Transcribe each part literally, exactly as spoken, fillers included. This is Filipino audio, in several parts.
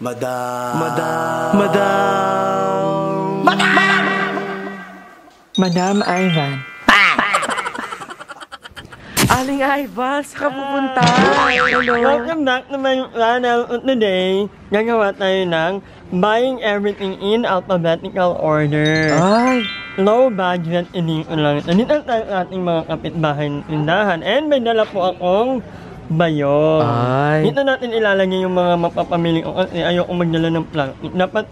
Madam. Madam. Madam. Madam. Madam Ivan. Aling Ivan, saan ka pupunta? Welcome back to my channel. Today, gagawa tayo ng buying everything in alphabetical order. Ay! Low budget hindi ko lang. Nandito tayo sa ating mga kapitbahay ng tindahan. And may dala po akong bayo. Ay. Dito natin ilalagay yung mga mapapamili ko kasi ayoko magdala ng plastic. Dapat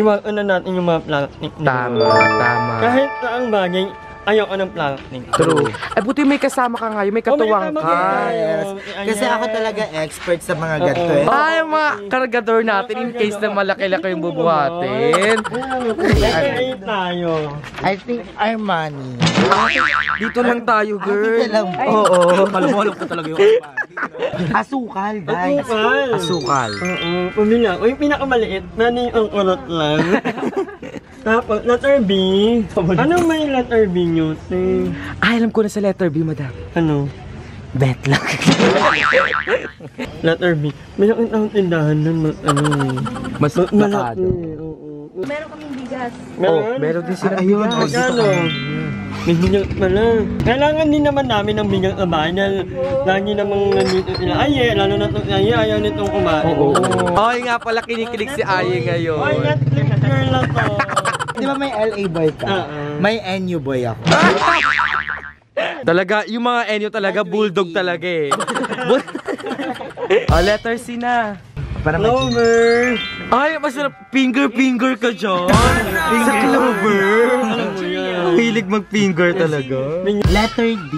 iwanan na natin yung mga plastic. Tama, tama. Kahit saang bagay, ayoko ng plastic. True. Ay, buti may kasama ka ngayon, may katuwang ka. Oh, yes. Kasi ako talaga expert sa mga ganito eh. Ay, yung mga kargador natin in case na malaki-laki yung bubuhatin. Ay, tayo. I think Armani. Dito lang tayo, girl. Dito lang. Oo. Kalumulok ko talaga yung Armani. Asukal, guys. Asukal. Asukal. Oo. Pumili ako. Yung pinakamaliit, nani ang ulot lang. Tapos, letter B. Anong may letter B nyo? Say? Ah, alam ko na sa letter B, madam. Ano? Bet lang. Letter B. Mayroon akong tindahan nun. Ano, mas malaki. Oo. Meron kaming bigas. Meron? Oh, meron din sila. Ayun. Magkano? May bigas pala. Kailangan din naman namin ng bigas na bahay na lagi namang nandito sila. Aye, lalo na ito. Aye, ayaw nitong kumain. Oo. Ay nga pala, kinikilig si Aye ngayon. Ay, Netflix girl na to. Di ba may L A boy ka? Uh-uh. May N U boy ako. Talaga, yung mga N U talaga, bulldog talaga eh. Oh, letter C na. Para clover. Ay, masarap. Finger-finger ka dyan. Sa clover. Hilig mag-finger talaga. Letter D.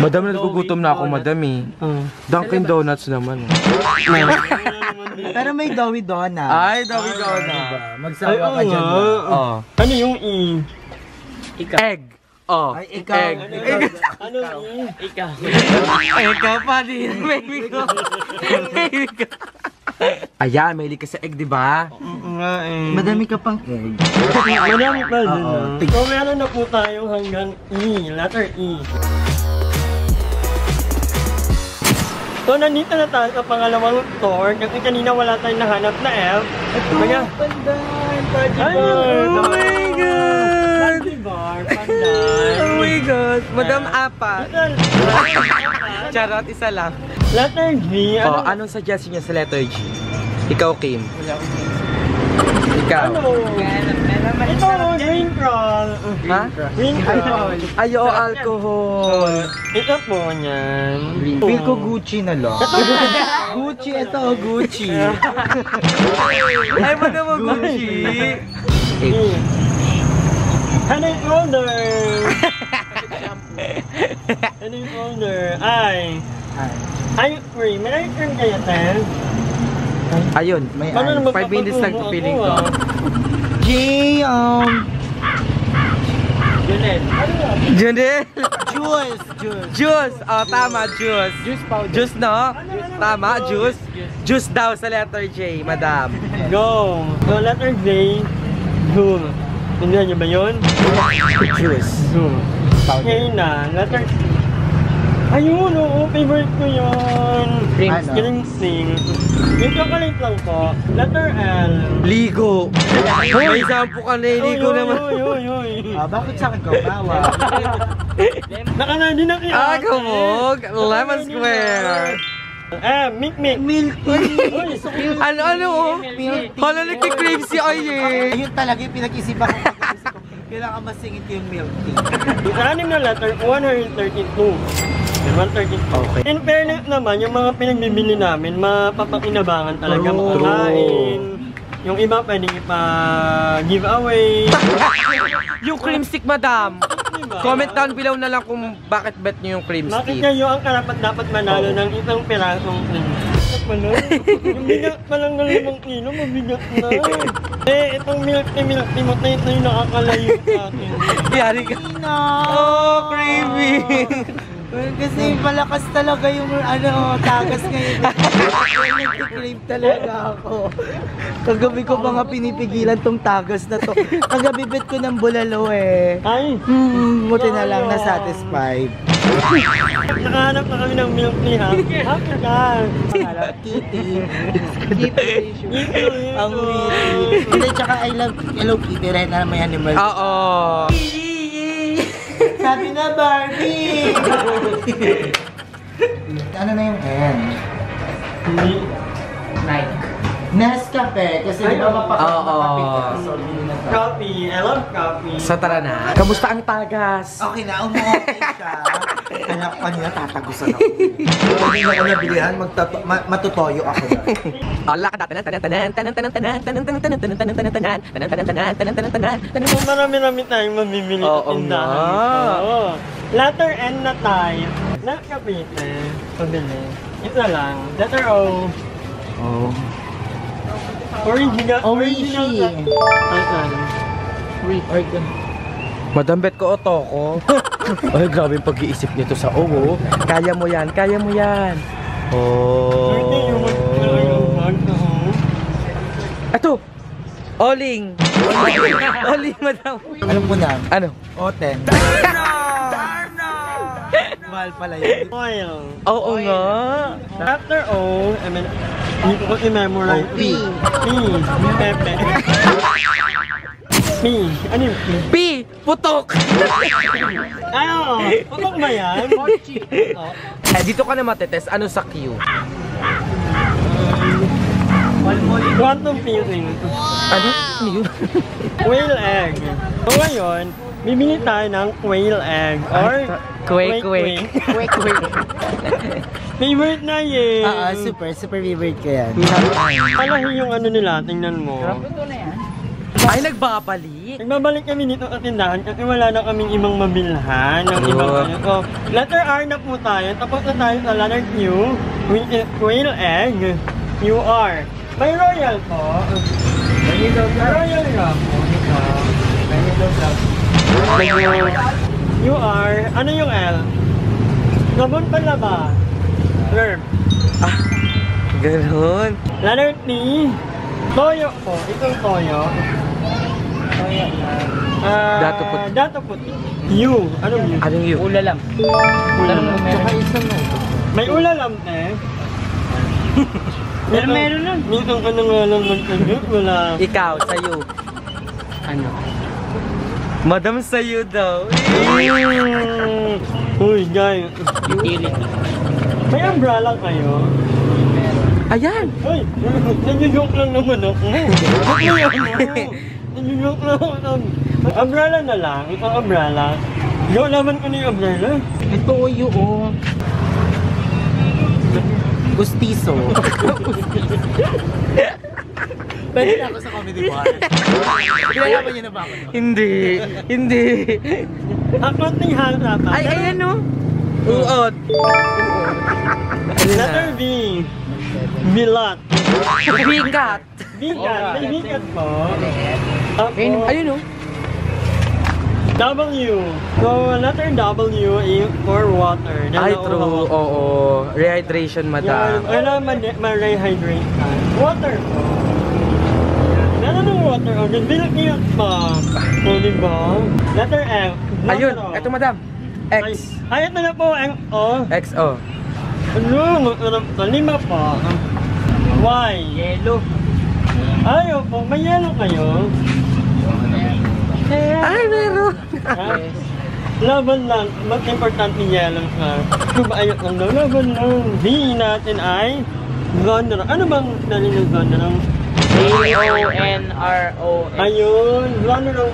Madam, nagugutom na ako, madam eh. Dunkin' Donuts naman eh. Pero may Dowie Dona. Ay, Dowie Dona. Magsawa ka dyan. Ano yung E? Egg. Oh. Ay, ikaw. Egg. Ano yung E? Ikaw. Ikaw pa din. Baby ko. Baby ko. Ayan, may hilig ka sa egg, di ba? Madami ka pang egg. Madami pa din. So, meron na po tayo hanggang E. Letter E. So, nandito na tayo sa pangalawang store kasi kanina wala tayong nahanap na F. Ito, pandan! Ay, oh my God! Pandibar, pandan. Oh my God! Madam Apa. Charot, isa lang. Letter G. Oh, anong suggestion niya sa letter G? Ikaw, Kim. Ikaw. Ano? Ito, green crawl. Ha? Green crawl. Ay, o, alcohol. Ito po niyan. Feel ko Gucci na lang. Gucci, ito o, Gucci. Ay, mo naman Gucci. Ano yung older? Ano yung older? Ay. Ay, free. May ice cream kayo, Tel? Ayun, may ice. Five minutes lang ito feeling ko. G, um... Junel. Junel? Juice. Juice. Juice. Oh, tama, juice. Juice powder. Juice, no? Tama, juice. Juice daw sa letter J, madam. Go. So, letter J, Zoom. Tindihan niyo ba yun? Juice. Zoom. Ngayon na, letter C. Ayun, oo, favorite ko yun. Ringsing. Yung chocolate lang po. Letter L. Ligo. May sampo ka na yung ligo naman. Uy, uy, uy. Bakit sa akin ka? Bawa. Nakanadi na kaya. Ah, kamog. Lemon square. Eh, mik-mik. Milky. Ano, ano? Hala, nagkikrave si Aye. Ayun talaga yung pinag-isipan ko. Kailangan masingit yung milk tea. Yung anim na letter, one thirty-two. Okay. In fairness naman, yung mga pinagbibili namin, mapapakinabangan talaga, makakain. Yung iba pwedeng ipa-giveaway. Yung cream stick, madam. Comment down below na lang kung bakit bet nyo yung cream stick. Bakit kayo ang karapat dapat manalo ng isang pirasong cream stick? Mabigat pa lang ng limang kilo, mabigat na. Eh, itong milk-milk-milk na ito yung nakakalayo sa akin. Yari ka. Oh, creamy. Kasi malakas talaga yung ano, tagas ngayon. Nag-crave talaga ako. Kagabi ko pa nga pinipigilan tong tagas na to. Kagabibit ko ng bulalo eh. Ay! Hmm, buti na lang na satisfied. Nakahanap na kami ng milk ni Hap. Hap na lang. Pangalap, Kitty. Ang witty. Hindi, tsaka I love Hello Kitty. Right na may animal. Oo. Sabi na, Barbie! Ano na yung N? Nike. Nescafe. Kasi di ba mapakapit ka. So, hindi na tayo. Coffee. I love coffee. So, tara na. Kamusta ang tagas? Okay na. Umuha-okay siya. Anak ko nila, tatagusan ako. Hindi na kanya bilihan. Matutoyo ako na. Alak! Tanan, tanan, tanan, tanan, tanan, tanan, tanan, tanan, tanan, tanan, tanan, tanan, tanan, tanan, tanan, tanan, tanan, tanan, tanan, tanan. So, marami-rami tayong mamimili na tindahan dito. Letter N na tayo. Nescafe. Pabili. Isa lang. Letter O. O. Original, original. Original. Madam Bet ko o toko. Ay, grabe yung pag-iisip nito sa oo. Kaya mo yan, kaya mo yan. Oh. Ato! Oling! Oling, madam. Alam ko na. Ano? Oten. Darna! Darna! Mahal pala yun. Oil. Oo nga. After O, I mean, hindi ko i-memorize. P. P. Pepe. P. Ano yung P? P. Putok! Ano? Putok ba yan? Mochi. Eh, dito ka na matetest. Ano sa Q? Quantum feeling. Ano? Quail egg. So ngayon, bibili tayo ng quail egg. Or... Quake, quake. Quake, quake. Favorite na yun. Oo, super. Super favorite ko yan. Palahin yung ano nila. Tingnan mo. Ay, nagbabalik. Nagbabalik kami dito sa tindahan kasi wala na kaming ibang mabilhan. Ng ibang ano. So, letter R na po tayo. Tapos na tayo sa letter Q. Quail egg. Q R. May royal po. May royal na po. May royal na po. You are, ano yung L? Gabon pala ba? Verb. Ah, ganoon. Letter T. Toyo po. Itong toyo. Toyo. Uh, dato puti. Dato puti. U. Anong U? Anong U? Ulalam. Ulalam. Tsaka isang noto. May ulalam eh. Pero meron nun. Minsan ka nang alam mag-agot. Wala. Ikaw, sa'yo. Ano? Madam sa'yo daw. Uy, guys. May umbrella kayo? Ayan! Uy, nangyayok lang naman ako. Nangyayok lang ako. Umbrella na lang. Ito umbrella. Yo, laman ko na yung umbrella. Ito yung... Gustiso. Pwede na ako sa comedy bar. Pinalaman niyo na ba ako? Hindi. Hindi. Aklat na yung harap. Ay, ayan o. Uot. Letter V. Vilot. Bigat. Bigat. May bigat po. Ayun o. W. So, letter W for water. Ay, true. Oo. Rehydration, madam. Kailangan ma-rehydrate ka. Water po. Anong water on the milk milk pa? O diba? Letter F. Ayun, eto madam. X. Ay, eto na po. X O. X O. Ano? Lima pa. Y. Yellow. Ayun po. May yellow kayo? Ay, meron. Laban lang. Mas important ni yellow ka. Diba ayun lang daw. Laban lang. B natin ay Gondor. Ano bang daling ng Gondor? G O N R O N. Ayun, Ronoro.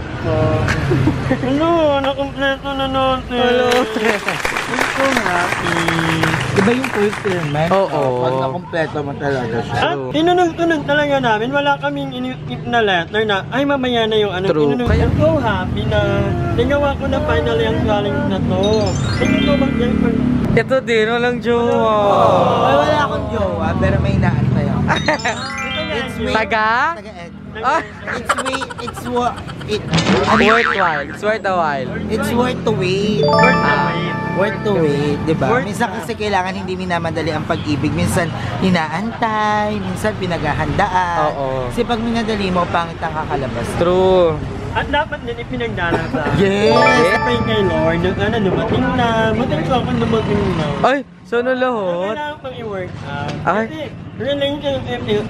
Ano, nakompleto na natin. Hello. I'm so happy. Iba yung first term, man. Oo. Pag nakompleto mo talaga siya. At tinunong-tunong talaga namin. Wala kaming inip na letter na, ay mamaya na yung ano. True. I'm so happy na nagawa ko na finally ang challenge na to. Tingin ko bang yan? Ito din, walang jowa. Wala akong jowa, pero may inaan sa'yo. Taga? Taga It's wait, it's worth it. Worthwhile, it's worth a while. It's worth to wait. Worth to wait. Worth to wait, diba? Minsan kasi kailangan hindi minamadali ang pag-ibig. Minsan hinaantay, minsan pinaghahandaan. Kasi pag minadali mo, pangit ang kakalabas. True. At dapat din ipinagdarasal. Yes! Pray kay Lord, nung ano, numating na, matirik lang kung numating na. Ay, so nalahot. Kailangan pang i-workout. Kasi, relationship is,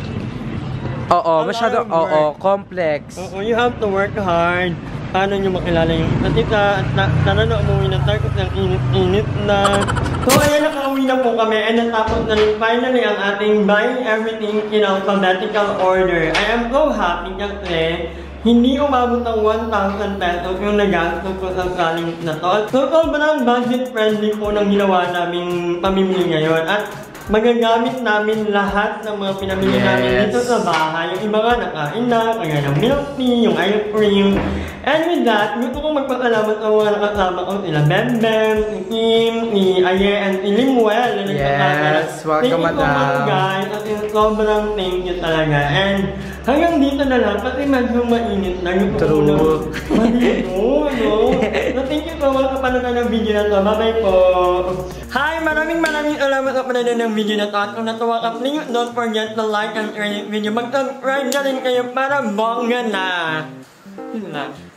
oo, masyado, oo, complex. Oo, you have to work hard. Paano nyo makilala yung katika? At sana na umuwi ng target ng init-init na. So, ayan, nakauwi na po kami. And natapos na rin finally ang ating buying everything in alphabetical order. I am so happy kasi hindi umabot ng one thousand pesos yung nagastos ko sa saling na to. So, sobrang budget-friendly po ng ginawa naming pamimili ngayon. At magagamit namin lahat ng mga pinamili yes. namin dito sa bahay. Yung iba nga nakain na, kaya ng milk tea, yung ice cream. And with that, gusto kong magpakalamat sa mga nakasama ko sila Bembem, si Kim, ni Aye, and si Limuel. Yes, welcome madam. Thank you so much guys, at yung sobrang thank you talaga. And hanggang dito na lang, pati medyo mainit na. True. Malino, no? So thank you so much sa panonood ng video na to. Bye-bye po! Hi! Maraming maraming salamat sa panonood ng video na to. At kung natuwa ka, please don't forget to like and share this video. Mag-subscribe na rin kayo para bongga na! Yun na.